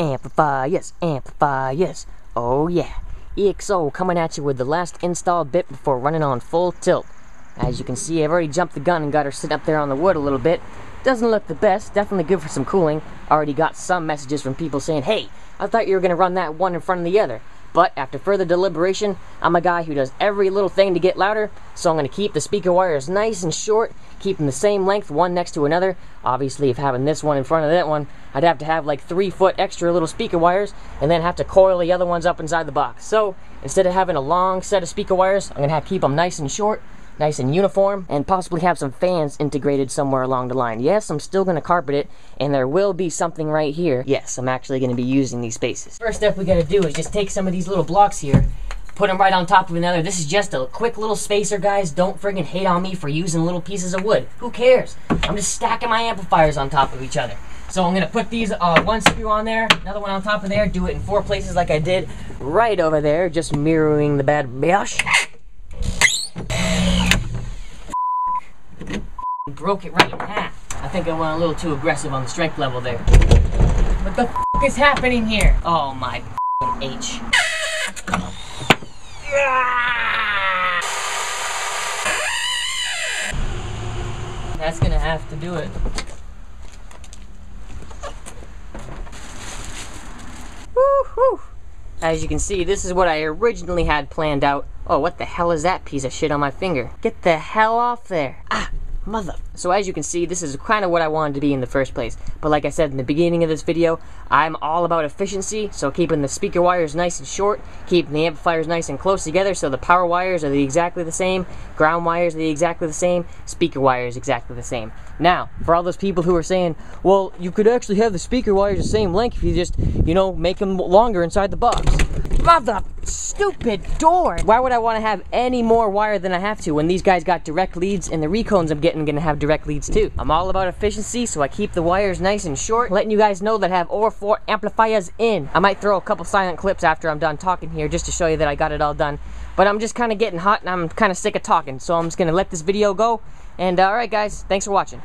Amplify, yes, amplify, yes. Oh yeah. EXO coming at you with the last installed bit before running on full tilt. As you can see, I've already jumped the gun and got her sit up there on the wood a little bit. Doesn't look the best, definitely good for some cooling. Already got some messages from people saying, hey, I thought you were going to run that one in front of the other. But after further deliberation, I'm a guy who does every little thing to get louder, so I'm going to keep the speaker wires nice and short, keep them the same length, one next to another. Obviously, if having this one in front of that one, I'd have to have like 3 foot extra little speaker wires, and then have to coil the other ones up inside the box. So, instead of having a long set of speaker wires, I'm going to have to keep them nice and short, nice and uniform, and possibly have some fans integrated somewhere along the line. Yes, I'm still going to carpet it, and there will be something right here. Yes, I'm actually going to be using these spaces. First step we got to do is just take some of these little blocks here, put them right on top of another. This is just a quick little spacer, guys. Don't friggin' hate on me for using little pieces of wood. Who cares? I'm just stacking my amplifiers on top of each other. So I'm going to put these, one screw on there, another one on top of there, do it in 4 places like I did right over there, just mirroring the bad biatch. Broke it right in half. I think I went a little too aggressive on the strength level there. What the f is happening here? Oh my H. That's gonna have to do it. Woo-hoo! As you can see, this is what I originally had planned out. Oh, what the hell is that piece of shit on my finger? Get the hell off there. Ah! Mother. So as you can see, this is kind of what I wanted to be in the first place. But like I said in the beginning of this video, I'm all about efficiency, so keeping the speaker wires nice and short, keeping the amplifiers nice and close together so the power wires are exactly the same, ground wires are exactly the same, speaker wires exactly the same. Now, for all those people who are saying, well, you could actually have the speaker wires the same length if you just, you know, make them longer inside the box. Mother stupid door! Why would I want to have any more wire than I have to when these guys got direct leads and the recones I'm getting gonna have direct leads too? I'm all about efficiency, so I keep the wires nice and short, letting you guys know that I have all 4 amplifiers in. I might throw a couple silent clips after I'm done talking here just to show you that I got it all done. But I'm just kind of getting hot and I'm kind of sick of talking, so I'm just gonna let this video go. And alright guys, thanks for watching.